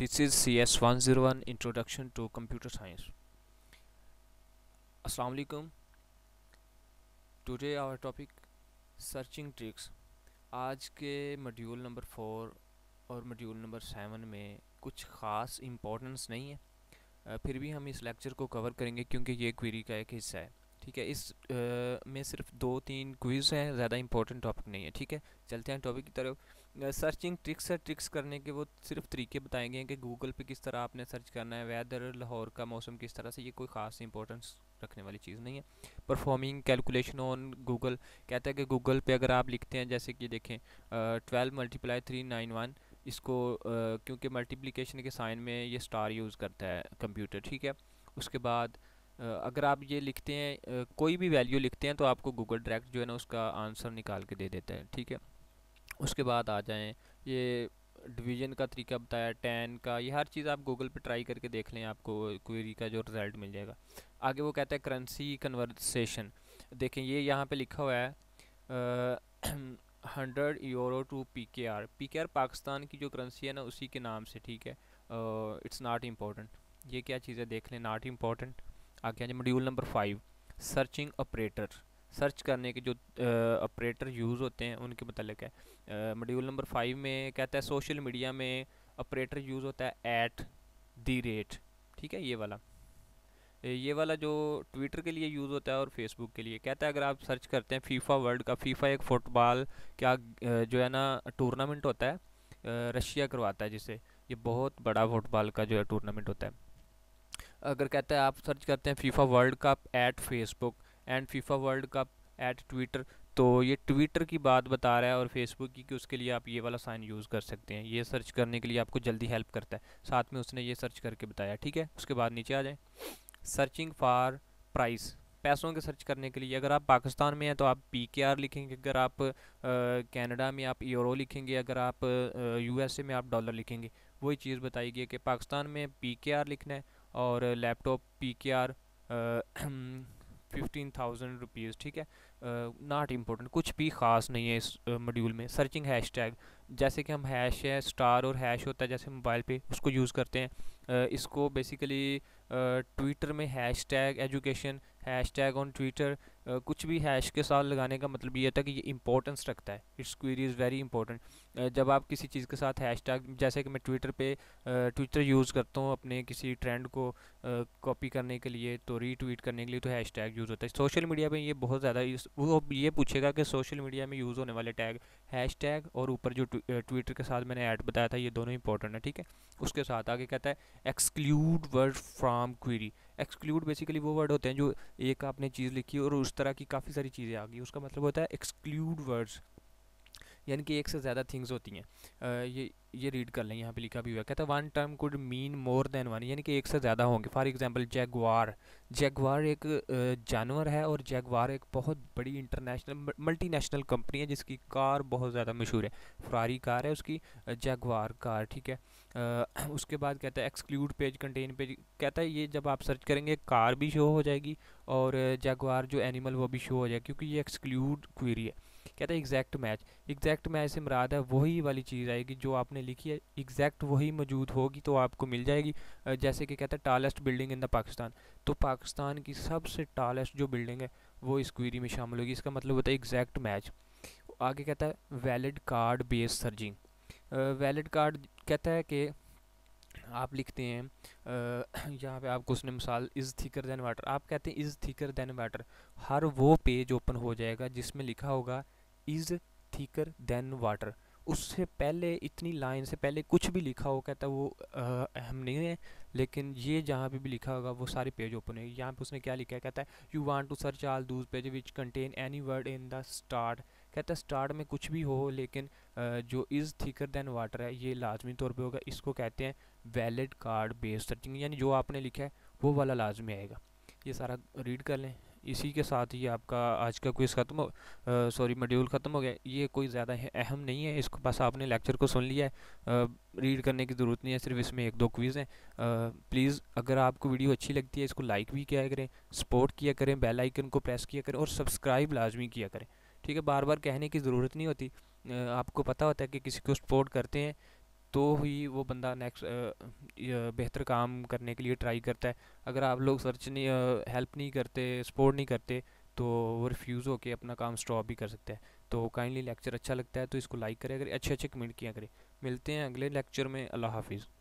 This is CS101 Introduction to Computer Science. Assalamu alaikum. Today our topic searching tricks. आज के module number 4 और module number 7 में कुछ ख़ास इम्पोर्टेंस नहीं है, फिर भी हम इस लेक्चर को कवर करेंगे क्योंकि ये क्वेरी का एक हिस्सा है, ठीक है। इस में सिर्फ 2-3 क्विज़ हैं, ज़्यादा इम्पोर्टेंट टॉपिक नहीं है, ठीक है। चलते हैं टॉपिक की तरफ। सर्चिंग ट्रिक्स है, ट्रिक्स करने के वो सिर्फ तरीके बताए गए हैं कि गूगल पे किस तरह आपने सर्च करना है, वेदर, लाहौर का मौसम किस तरह से। ये कोई ख़ास इंपॉर्टेंस रखने वाली चीज़ नहीं है। परफॉर्मिंग कैलकुलेशन ऑन गूगल कहता है कि गूगल पे अगर आप लिखते हैं, जैसे कि देखें 12 × 391, इसको क्योंकि मल्टीप्लिकेशन के साइन में ये स्टार यूज़ करता है कंप्यूटर, ठीक है। उसके बाद अगर आप ये लिखते हैं, कोई भी वैल्यू लिखते हैं, तो आपको गूगल डायरेक्ट जो है ना उसका आंसर निकाल के दे देता है, ठीक है। उसके बाद आ जाएं, ये डिवीज़न का तरीका बताया, 10 का। ये हर चीज़ आप गूगल पे ट्राई करके देख लें, आपको क्वेरी का जो रिज़ल्ट मिल जाएगा। आगे वो कहता है करेंसी कन्वर्सेशन, देखें ये यहाँ पे लिखा हुआ है 100 euro to PKR। PKR Pakistan की जो करेंसी है ना उसी के नाम से, ठीक है। It's not important. ये क्या चीज़ है देख लें, नॉट इम्पॉर्टेंट। आगे आ जाए module number 5 searching operator, search करने के जो ऑपरेटर यूज़ होते हैं उनके मतलब है। मॉड्यूल नंबर 5 में कहता है सोशल मीडिया में ऑपरेटर यूज़ होता है @ ठीक है। ये वाला जो ट्विटर के लिए यूज़ होता है और फेसबुक के लिए। कहता है अगर आप सर्च करते हैं फीफा वर्ल्ड कप, फीफा एक फ़ुटबॉल क्या जो है ना टूर्नामेंट होता है, रशिया करवाता है जिसे, ये बहुत बड़ा फुटबॉल का जो है टूर्नामेंट होता है। अगर कहता है आप सर्च करते हैं FIFA world cup @ Facebook and FIFA world cup @ Twitter, तो ये ट्विटर की बात बता रहा है और फेसबुक की, कि उसके लिए आप ये वाला साइन यूज़ कर सकते हैं। ये सर्च करने के लिए आपको जल्दी हेल्प करता है, साथ में उसने ये सर्च करके बताया, ठीक है। उसके बाद नीचे आ जाए सर्चिंग फॉर प्राइस, पैसों के सर्च करने के लिए। अगर आप पाकिस्तान में हैं तो आप PKR लिखेंगे, अगर आप कनाडा में आप यूरो लिखेंगे, अगर आप USA में आप डॉलर लिखेंगे। वही चीज़ बताई गई कि पाकिस्तान में PKR लिखना है और लैपटॉप PKR 15,000 रुपीज़, ठीक है। नॉट इम्पोर्टेंट, कुछ भी ख़ास नहीं है इस मॉड्यूल में। सर्चिंग हैशटैग, जैसे कि हम हैश है, स्टार और हैश होता है जैसे मोबाइल पे, उसको यूज़ करते हैं। इसको बेसिकली ट्विटर में hashtag education, hashtag on Twitter, कुछ भी हैश के साथ लगाने का मतलब ये था कि ये इंपॉर्टेंस रखता है। It's query is very important. जब आप किसी चीज़ के साथ हैशटैग, जैसे कि मैं ट्विटर पे ट्विटर यूज़ करता हूँ अपने किसी ट्रेंड को कॉपी करने के लिए, तो रीट्वीट करने के लिए, तो हैशटैग यूज़ होता है। सोशल मीडिया पे ये बहुत ज़्यादा, वो ये पूछेगा कि सोशल मीडिया में यूज़ होने वाले टैग, हैशटैग और ऊपर जो ट्विटर के साथ मैंने ऐड बताया था, ये दोनों इंपॉर्टेंट है, ठीक है। उसके साथ आगे कहता है exclude word from query. Exclude basically वो वर्ड होते हैं जो एक आपने चीज़ लिखी और उस तरह की काफ़ी सारी चीज़ें आ गई, उसका मतलब होता है एक्सक्लूड वर्ड्स, यानी कि एक से ज़्यादा थिंग्स होती हैं। ये रीड कर लें, यहाँ पे लिखा भी हुआ। कहता है 1 term could mean more than 1, यानी कि एक से ज़्यादा होंगे। फॉर एग्जांपल जैगवार, जैगवार एक जानवर है और जैगवार एक बहुत बड़ी इंटरनेशनल मल्टीनेशनल कंपनी है जिसकी कार बहुत ज़्यादा मशहूर है। फरारी कार है उसकी, जैगवार कार, ठीक है। उसके बाद कहता है एक्सक्लूड पेज कंटेन पेज, कहता है ये जब आप सर्च करेंगे कार भी शो हो जाएगी और जैगवार जो एनिमल वो भी शो हो जाएगा क्योंकि ये एक्सक्लूड क्वेरी है। कहता है एग्जैक्ट मैच, एग्जैक्ट मैच से मुराद है वही वाली चीज़ आएगी जो आपने लिखी है, एग्जैक्ट वही मौजूद होगी तो आपको मिल जाएगी। जैसे कि कहता है tallest building in the Pakistan, तो पाकिस्तान की सबसे टालेस्ट जो बिल्डिंग है वो इस क्वेरी में शामिल होगी, इसका मतलब होता है एग्जैक्ट मैच। आगे कहता है valid card based searching, valid card कहता है कि आप लिखते हैं, यहाँ पे आपको उसने मिसाल इज़ थिकर दैन वाटर, आप कहते हैं इज़ थिकर दैन वाटर, हर वो पेज ओपन हो जाएगा जिसमें लिखा होगा इज़ थिकर दैन वाटर। उससे पहले, इतनी लाइन से पहले कुछ भी लिखा हो, कहता है वो अहम नहीं है, लेकिन ये जहाँ पे भी लिखा होगा वो सारे पेज ओपन होगी। यहाँ पे उसने क्या लिखा है, कहता है you want to search all those page which contain any word in the start, कहता है स्टार्ट में कुछ भी हो लेकिन जो इज़ थिकर दैन वाटर है ये लाजमी तौर पे होगा। इसको कहते हैं वैलिड कार्ड बेस्ड सर्चिंग, यानी जो आपने लिखा है वो वाला लाजमी आएगा। ये सारा रीड कर लें, इसी के साथ ही आपका आज का क्विज़ ख़त्म हो, सॉरी मॉड्यूल ख़त्म हो गया। ये कोई ज़्यादा अहम नहीं है, इसको बस आपने लेक्चर को सुन लिया है, रीड करने की ज़रूरत नहीं है, सिर्फ इसमें 1-2 क्विज़ हैं। प्लीज़ अगर आपको वीडियो अच्छी लगती है इसको लाइक भी किया करें, सपोर्ट किया करें, बेल आइकन को प्रेस किया करें और सब्सक्राइब लाजमी किया करें, ठीक है। बार बार कहने की ज़रूरत नहीं होती, आपको पता होता है कि किसी को सपोर्ट करते हैं तो ही वो बंदा नेक्स्ट बेहतर काम करने के लिए ट्राई करता है। अगर आप लोग सर्च नहीं हेल्प नहीं करते, सपोर्ट नहीं करते, तो वो रिफ्यूज़ होकर अपना काम स्टॉप भी कर सकता है। तो काइंडली लेक्चर अच्छा लगता है तो इसको लाइक करें, अगर अच्छे अच्छे कमेंट किया करें। मिलते हैं अगले लेक्चर में, अल्लाह हाफिज़।